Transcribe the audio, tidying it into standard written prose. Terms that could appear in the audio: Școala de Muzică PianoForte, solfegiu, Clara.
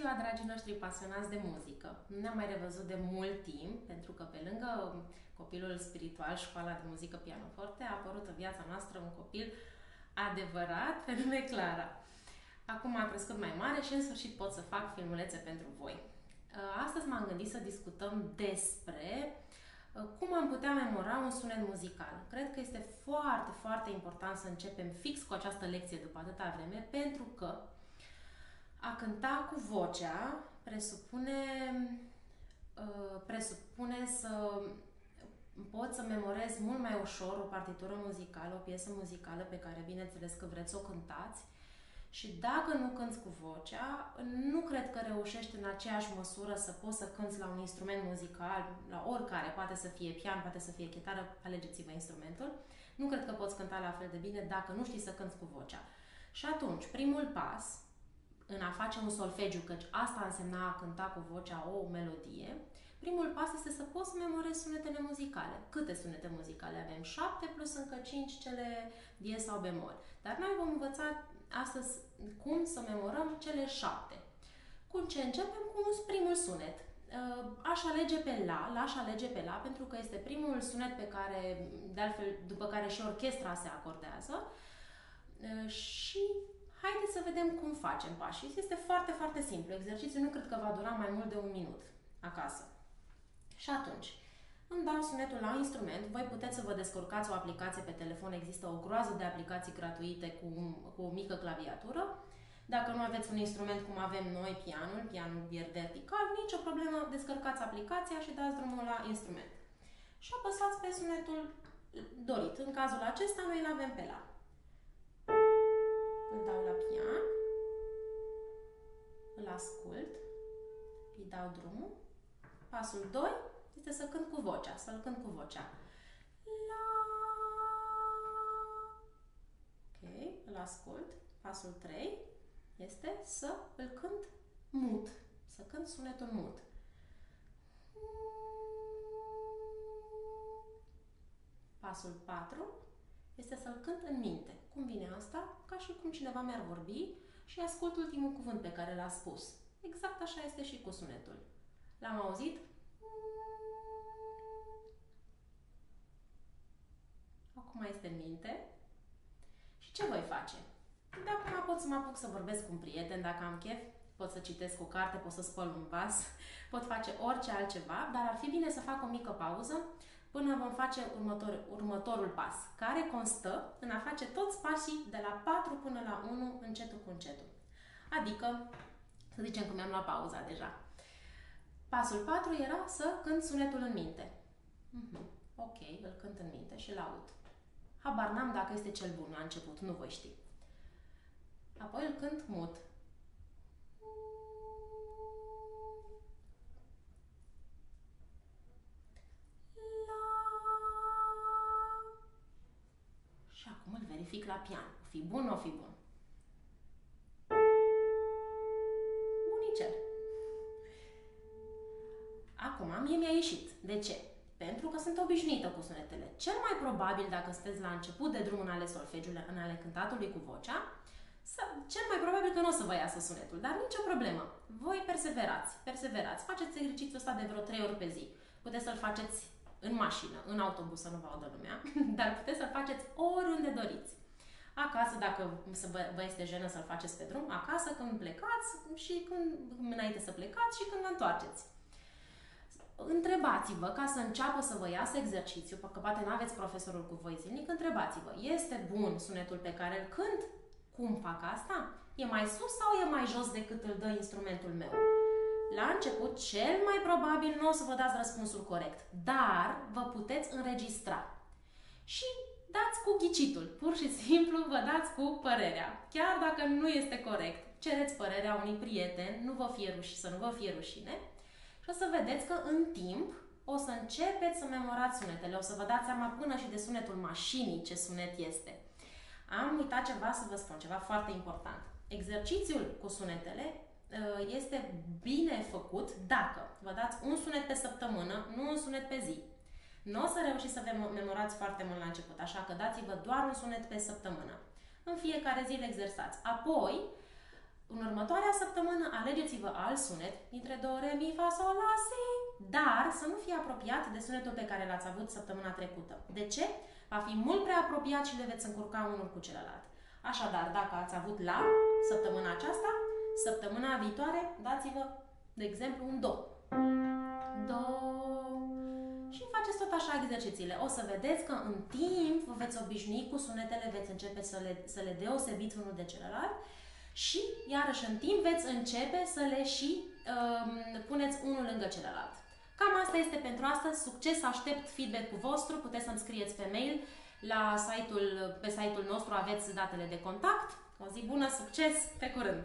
ziua, dragii noștri pasionați de muzică! Nu ne-am mai revăzut de mult timp, pentru că pe lângă copilul spiritual, Școala de Muzică PianoForte, a apărut în viața noastră un copil adevărat, pe nume Clara. Acum a crescut mai mare și în sfârșit pot să fac filmulețe pentru voi. Astăzi m-am gândit să discutăm despre cum am putea memora un sunet muzical. Cred că este foarte, foarte important să începem fix cu această lecție după atâta vreme, pentru că a cânta cu vocea presupune să poți să memorezi mult mai ușor o partitură muzicală, o piesă muzicală pe care, bineînțeles, că vreți să o cântați. Și dacă nu cânti cu vocea, nu cred că reușești în aceeași măsură să poți să cânti la un instrument muzical, la oricare, poate să fie pian, poate să fie chitară, alegeți-vă instrumentul. Nu cred că poți cânta la fel de bine dacă nu știi să cânti cu vocea. Și atunci, primul pas în a face un solfegiu, căci asta însemna a cânta cu vocea o melodie, primul pas este să poți să memorezi sunetele muzicale. Câte sunete muzicale avem? 7 plus încă 5 cele diez sau bemol. Dar noi vom învăța astăzi cum să memorăm cele 7. Cu ce începem? Cu primul sunet. Aș alege pe la, l-aș alege pe la, pentru că este primul sunet pe care, de altfel, după care și orchestra se acordează. Și haideți să vedem cum facem pașii. Este foarte, foarte simplu. Exercițiul nu cred că va dura mai mult de un minut acasă. Și atunci, îmi dau sunetul la instrument. Voi puteți să vă descurcați o aplicație pe telefon. Există o groază de aplicații gratuite cu o mică claviatură. Dacă nu aveți un instrument cum avem noi, pianul e vertical, nicio problemă, descărcați aplicația și dați drumul la instrument. Și apăsați pe sunetul dorit. În cazul acesta, noi îl avem pe la. Îl dau la pian, îl ascult, îi dau drumul. Pasul 2 este să cânt cu vocea, să-l cânt cu vocea. La. Ok, îl ascult. Pasul 3 este să îl cânt mut, să cânt sunetul mut. Pasul 4 este să-l cânt în minte. Cum vine asta? Ca și cum cineva mi-ar vorbi și ascult ultimul cuvânt pe care l-a spus. Exact așa este și cu sunetul. L-am auzit? Acum este în minte. Și ce voi face? Dacă pot să mă apuc să vorbesc cu un prieten, dacă am chef, pot să citesc o carte, pot să spăl un vas, pot face orice altceva, dar ar fi bine să fac o mică pauză până vom face următorul pas, care constă în a face toți pașii de la 4 până la 1, încetul cu încetul. Adică, să zicem că mi-am luat pauza deja. Pasul 4 era să cânt sunetul în minte. Ok, îl cânt în minte și îl aud. Habar n-am dacă este cel bun la început, nu voi ști. Apoi îl cânt mut. Și acum îl verific la pian. O fi bun, o fi bun. Bunicel. Acum mie mi-a ieșit. De ce? Pentru că sunt obișnuită cu sunetele. Cel mai probabil, dacă sunteți la început de drum în ale solfegiului, în ale cântatului cu vocea, cel mai probabil că nu o să vă iasă sunetul, dar nicio problemă. Voi perseverați, perseverați. Faceți exercițiul ăsta de vreo 3 ori pe zi. Puteți să-l faceți în mașină, în autobuz, să nu vă audă lumea, dar puteți să-l faceți oriunde doriți. Acasă, dacă vă este jenă să-l faceți pe drum, acasă, când plecați și înainte să plecați și când vă întoarceți. Întrebați-vă, ca să înceapă să vă iasă exercițiul, că poate nu aveți profesorul cu voi zilnic, întrebați-vă, este bun sunetul pe care îl cânt? Cum fac asta? E mai sus sau e mai jos decât îl dă instrumentul meu? La început, cel mai probabil nu o să vă dați răspunsul corect, dar vă puteți înregistra. Și dați cu ghicitul, pur și simplu vă dați cu părerea. Chiar dacă nu este corect, cereți părerea unui prieten, nu vă fie rușine, să nu vă fie rușine, și o să vedeți că în timp o să începeți să memorați sunetele, o să vă dați seama până și de sunetul mașinii ce sunet este. Am uitat ceva să vă spun, ceva foarte important. Exercițiul cu sunetele este bine făcut dacă vă dați un sunet pe săptămână, nu un sunet pe zi. Nu o să reușiți să vă memorați foarte mult la început, așa că dați-vă doar un sunet pe săptămână. În fiecare zi îl exersați. Apoi, în următoarea săptămână alegeți-vă alt sunet dintre do, re, mi, fa, sol, la, si, dar să nu fie apropiat de sunetul pe care l-ați avut săptămâna trecută. De ce? Va fi mult prea apropiat și le veți încurca unul cu celălalt. Așadar, dacă ați avut la săptămâna aceasta, săptămâna viitoare dați-vă, de exemplu, un do. Do. Și faceți tot așa exercițiile. O să vedeți că în timp vă veți obișnui cu sunetele, veți începe să le deosebiți unul de celălalt și, iarăși, în timp veți începe să le și puneți unul lângă celălalt. Cam asta este pentru astăzi. Succes! Aștept feedback-ul vostru. Puteți să-mi scrieți pe mail. Pe site-ul nostru aveți datele de contact. O zi bună, succes! Pe curând!